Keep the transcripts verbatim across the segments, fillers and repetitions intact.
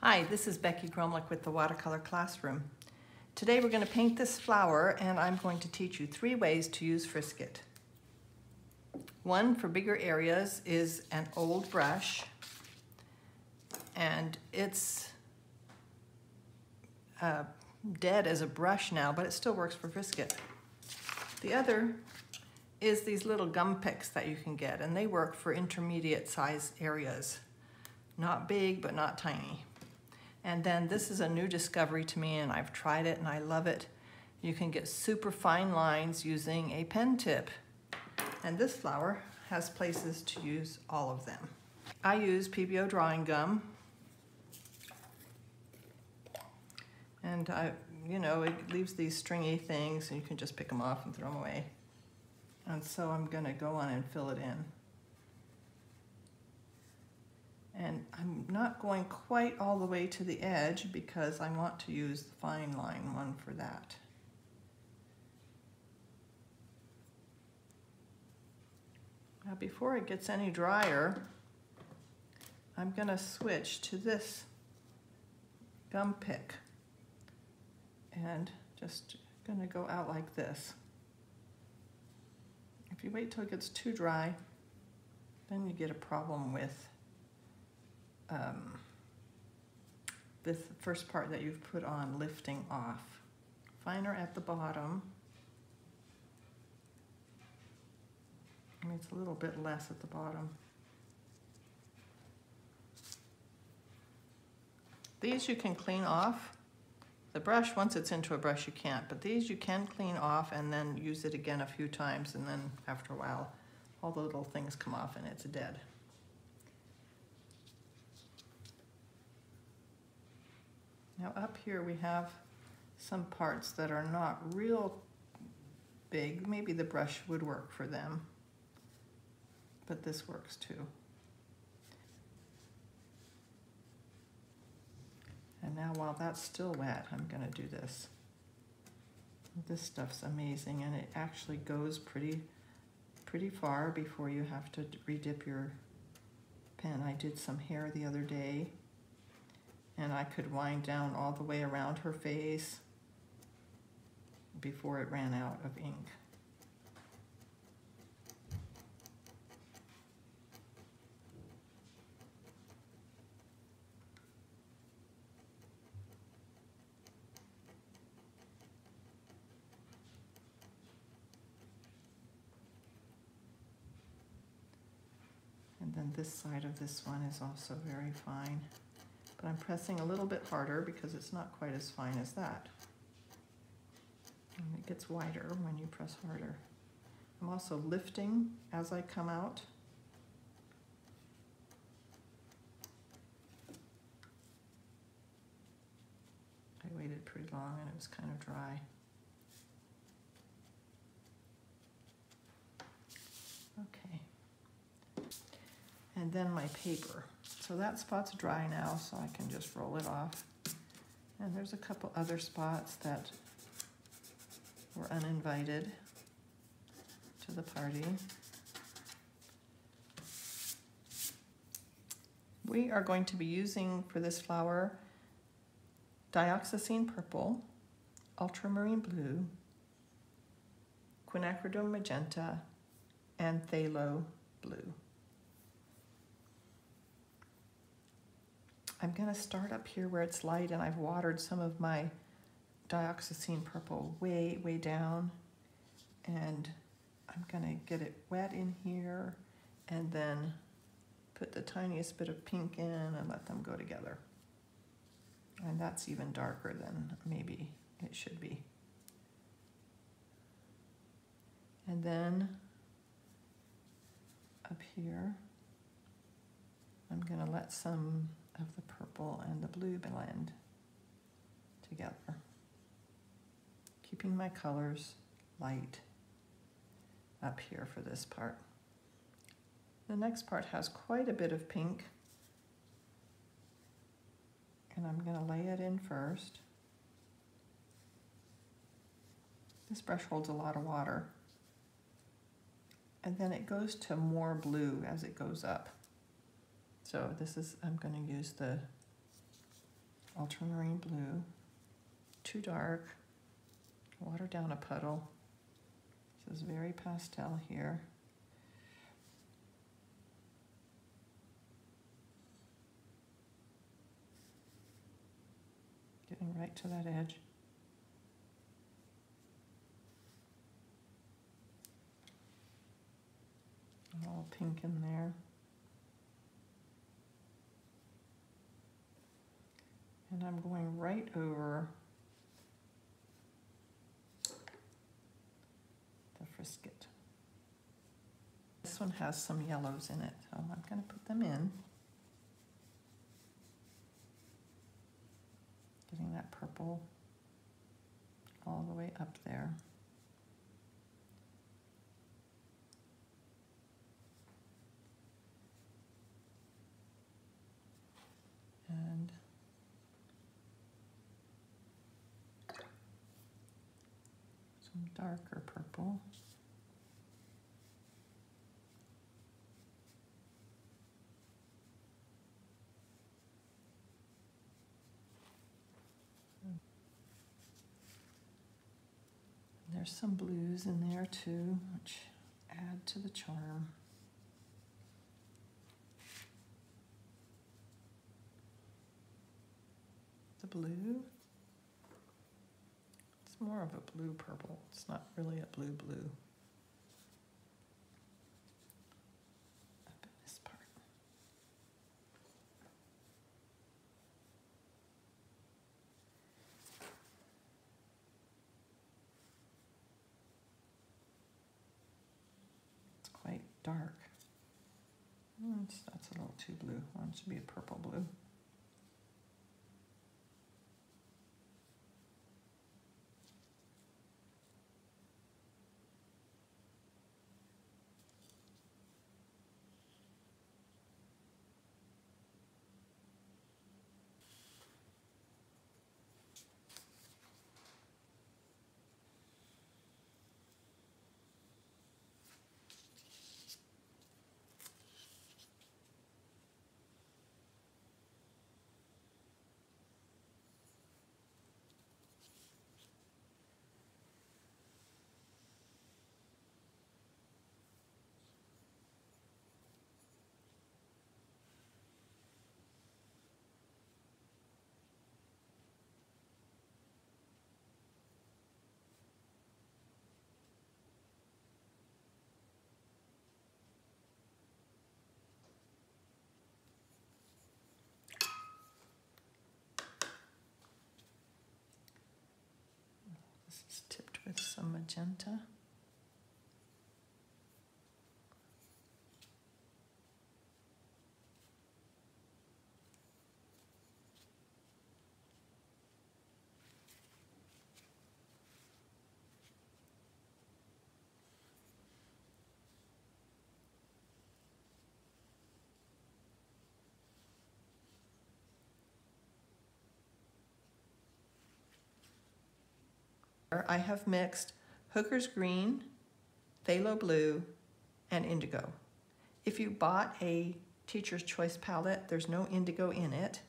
Hi, this is Becky Gromlich with the Watercolor Classroom. Today we're going to paint this flower, and I'm going to teach you three ways to use frisket. One for bigger areas is an old brush, and it's uh, dead as a brush now, but it still works for frisket. The other is these little gum picks that you can get, and they work for intermediate size areas. Not big, but not tiny. And then this is a new discovery to me, and I've tried it and I love it. You can get super fine lines using a pen tip. And this flower has places to use all of them. I use P B O drawing gum. And I, you know, it leaves these stringy things and you can just pick them off and throw them away. And so I'm gonna go on and fill it in. And I'm not going quite all the way to the edge because I want to use the fine line one for that. Now before it gets any drier, I'm gonna switch to this gum pick and just gonna go out like this. If you wait till it gets too dry, then you get a problem with Um, this first part that you've put on lifting off. Finer at the bottom. I mean, it's a little bit less at the bottom. These you can clean off. The brush, once it's into a brush, you can't, but these you can clean off and then use it again a few times, and then after a while, all the little things come off and it's dead. Now up here we have some parts that are not real big. Maybe the brush would work for them, but this works too. And now while that's still wet, I'm gonna do this. This stuff's amazing, and it actually goes pretty, pretty far before you have to redip your pen. I did some hair the other day, and I could wind down all the way around her face before it ran out of ink. And then this side of this one is also very fine. But I'm pressing a little bit harder because it's not quite as fine as that. And it gets wider when you press harder. I'm also lifting as I come out. I waited pretty long and it was kind of dry. Okay. And then my paper. So that spot's dry now, so I can just roll it off. And there's a couple other spots that were uninvited to the party. We are going to be using for this flower Dioxazine Purple, Ultramarine Blue, Quinacridone Magenta, and Phthalo Blue. I'm gonna start up here where it's light, and I've watered some of my Dioxazine Purple way, way down. And I'm gonna get it wet in here and then put the tiniest bit of pink in and let them go together. And that's even darker than maybe it should be. And then up here, I'm gonna let some of the purple and the blue blend together, keeping my colors light up here for this part. The next part has quite a bit of pink, and I'm going to lay it in first. This brush holds a lot of water, and then it goes to more blue as it goes up. So this is, I'm going to use the Ultramarine Blue, too dark, water down a puddle. This is very pastel here. Getting right to that edge. A little pink in there. And I'm going right over the frisket. This one has some yellows in it, so I'm going to put them in. Getting that purple all the way up there. And some darker purple. And there's some blues in there too, which add to the charm. Blue. It's more of a blue purple. It's not really a blue blue. Up in this part. It's quite dark. It's, that's a little too blue. One should be a purple blue. It's tipped with some magenta. I have mixed Hooker's Green, Phthalo Blue, and Indigo. If you bought a Teacher's Choice palette, there's no indigo in it,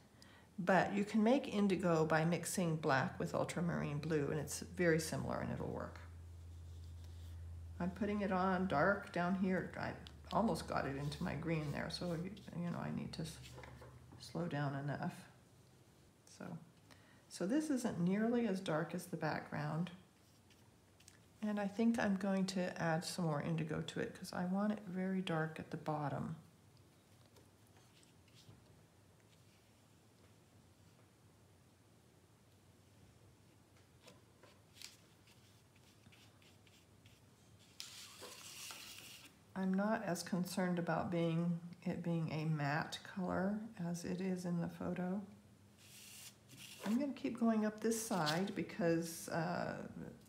but you can make indigo by mixing black with ultramarine blue, and it's very similar and it'll work. I'm putting it on dark down here. I almost got it into my green there, so you know I need to slow down enough. So. So this isn't nearly as dark as the background. And I think I'm going to add some more indigo to it because I want it very dark at the bottom. I'm not as concerned about being it being a matte color as it is in the photo. I'm going to keep going up this side because uh,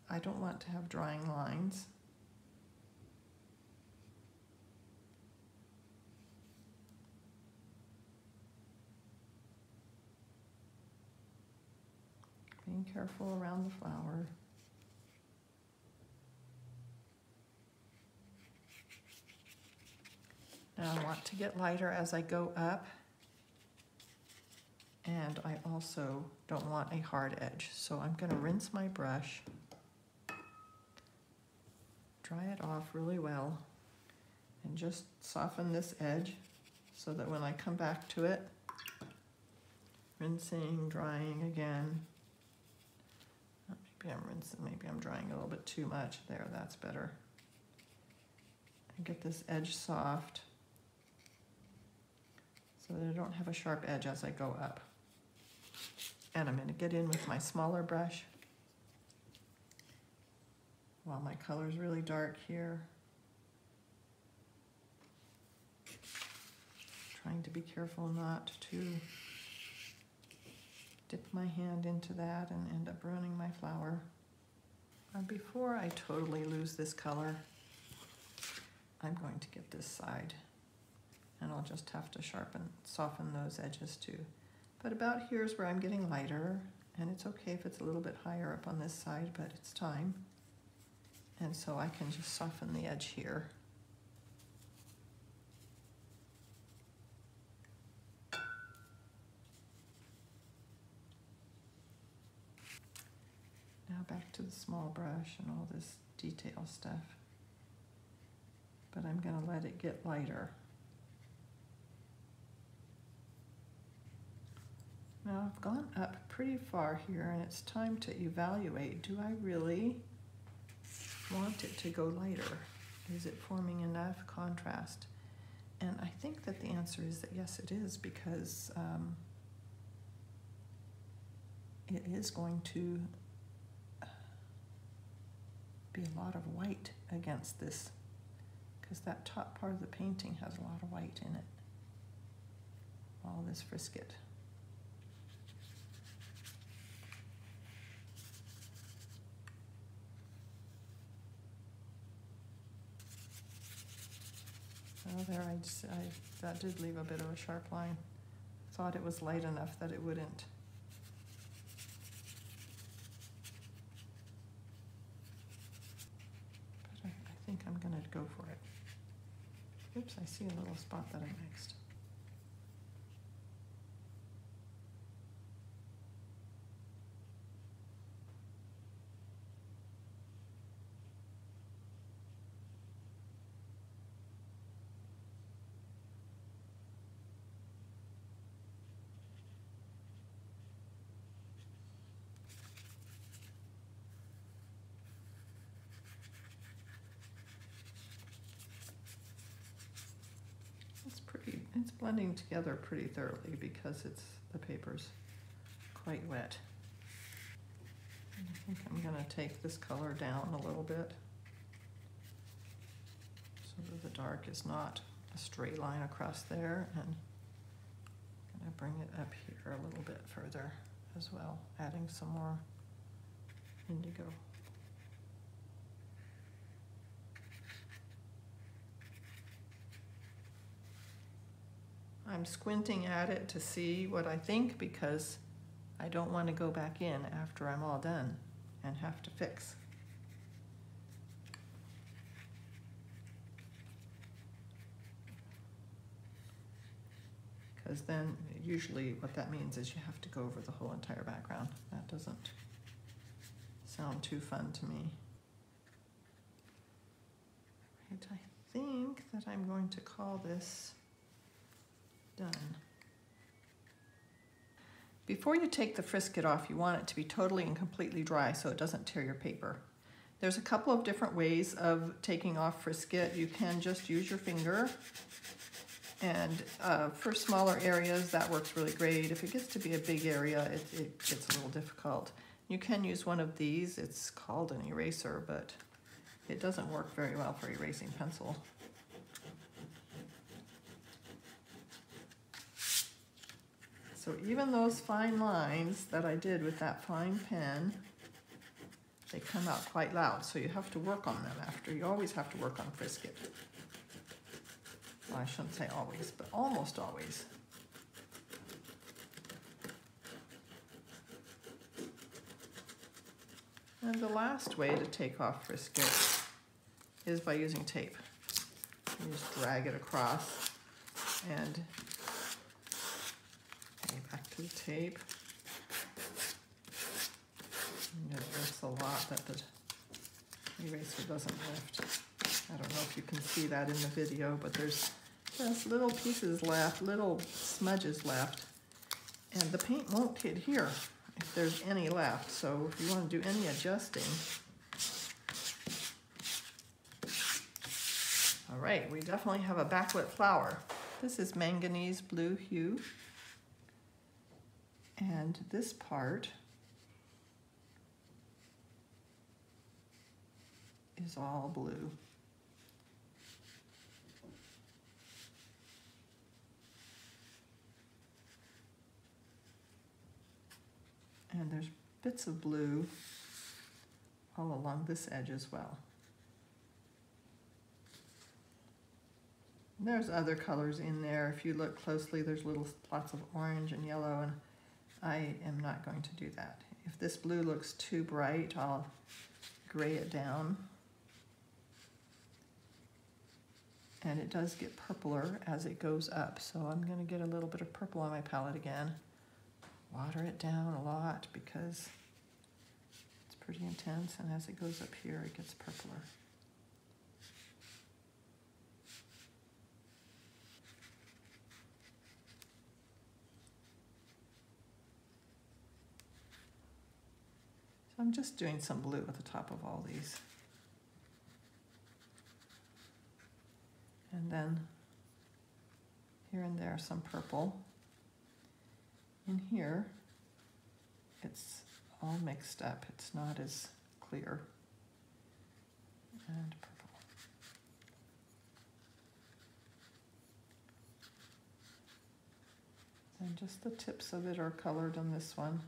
I don't want to have drawing lines. Being careful around the flower. Now I want to get lighter as I go up. And I also don't want a hard edge. So I'm going to rinse my brush, dry it off really well, and just soften this edge so that when I come back to it, rinsing, drying again. Maybe I'm rinsing, maybe I'm drying a little bit too much. There, that's better. And get this edge soft so that I don't have a sharp edge as I go up. And I'm going to get in with my smaller brush while my color's really dark here. Trying to be careful not to dip my hand into that and end up ruining my flower. And before I totally lose this color, I'm going to get this side, and I'll just have to sharpen, soften those edges too. But about here is where I'm getting lighter, and it's okay if it's a little bit higher up on this side, but it's time. And so I can just soften the edge here. Now back to the small brush and all this detail stuff, but I'm going to let it get lighter. Now I've gone up pretty far here, and it's time to evaluate. Do I really want it to go lighter? Is it forming enough contrast? And I think that the answer is that yes, it is, because um, it is going to be a lot of white against this, because that top part of the painting has a lot of white in it. All this frisket. Oh, there, I, just, I that did leave a bit of a sharp line. Thought it was light enough that it wouldn't. I'm gonna go for it. Oops, I see a little spot that I mixed. It's blending together pretty thoroughly because it's the paper's quite wet. And I think I'm going to take this color down a little bit so that the dark is not a straight line across there, and I'm going to bring it up here a little bit further as well, adding some more indigo. I'm squinting at it to see what I think, because I don't want to go back in after I'm all done and have to fix. Because then usually what that means is you have to go over the whole entire background. That doesn't sound too fun to me. Right, I think that I'm going to call this done. Before you take the frisket off, you want it to be totally and completely dry so it doesn't tear your paper. There's a couple of different ways of taking off frisket. You can just use your finger, and uh, for smaller areas that works really great. If it gets to be a big area, it, it gets a little difficult. You can use one of these. It's called an eraser, but it doesn't work very well for erasing pencil. So even those fine lines that I did with that fine pen, they come out quite loud, so you have to work on them after. You always have to work on frisket. Well, I shouldn't say always, but almost always. And the last way to take off frisket is by using tape. You just drag it across and some tape. It lifts a lot, but the eraser doesn't lift. I don't know if you can see that in the video, but there's just little pieces left, little smudges left, and the paint won't adhere if there's any left. So if you want to do any adjusting. All right, we definitely have a backlit flower. This is manganese blue hue. And this part is all blue. And there's bits of blue all along this edge as well. There's other colors in there. If you look closely, there's little spots of orange and yellow, and I am not going to do that. If this blue looks too bright, I'll gray it down. And it does get purpler as it goes up, so I'm gonna get a little bit of purple on my palette again. Water it down a lot because it's pretty intense, and as it goes up here, it gets purpler. I'm just doing some blue at the top of all these. And then here and there, some purple. In here, it's all mixed up. It's not as clear. And purple. And just the tips of it are colored on this one.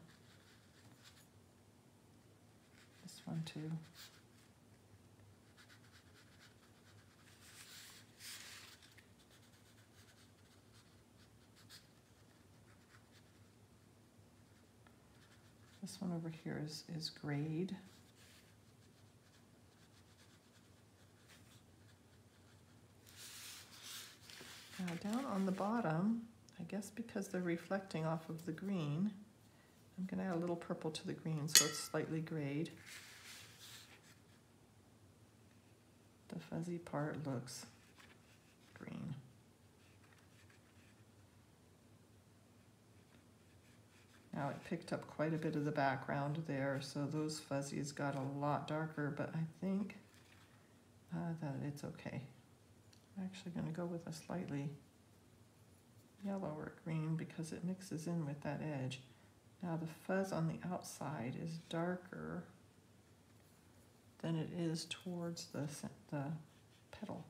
One, two. This one over here is, is grayed. Now down on the bottom, I guess because they're reflecting off of the green, I'm gonna add a little purple to the green so it's slightly grayed. The fuzzy part looks green. Now it picked up quite a bit of the background there, so those fuzzies got a lot darker, but I think uh, that it's okay. I'm actually going to go with a slightly yellower green because it mixes in with that edge. Now the fuzz on the outside is darker than it is towards the, the petal.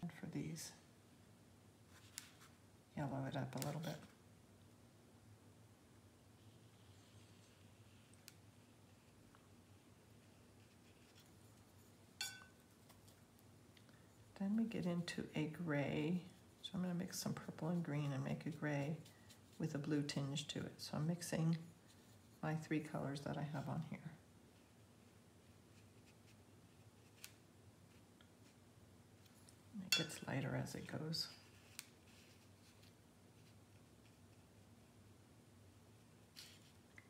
And for these, yellow it up a little bit. Then we get into a gray. So I'm gonna mix some purple and green and make a gray with a blue tinge to it. So I'm mixing my three colors that I have on here. It gets lighter as it goes.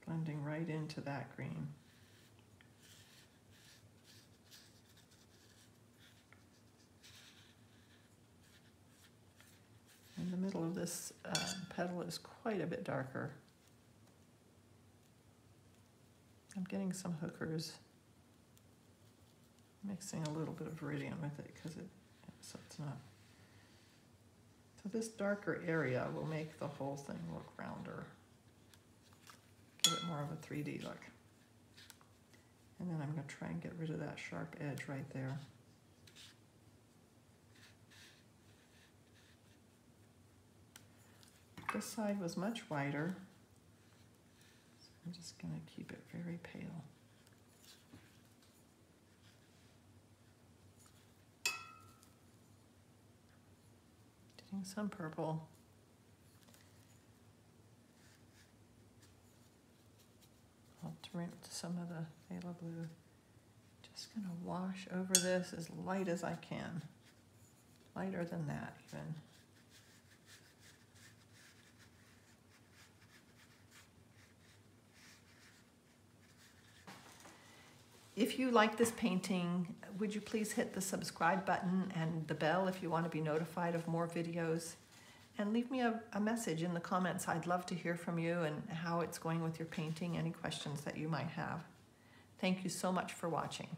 Blending right into that green. And the middle of this uh, petal is quite a bit darker. I'm getting some hookers. Mixing a little bit of Viridian with it because it So it's not. So this darker area will make the whole thing look rounder. Give it more of a three D look. And then I'm going to try and get rid of that sharp edge right there. This side was much wider. So I'm just going to keep it very pale. Some purple. I'll trim some of the phthalo blue. Just gonna wash over this as light as I can. Lighter than that even. If you like this painting, would you please hit the subscribe button and the bell if you want to be notified of more videos. And leave me a, a message in the comments. I'd love to hear from you and how it's going with your painting, any questions that you might have. Thank you so much for watching.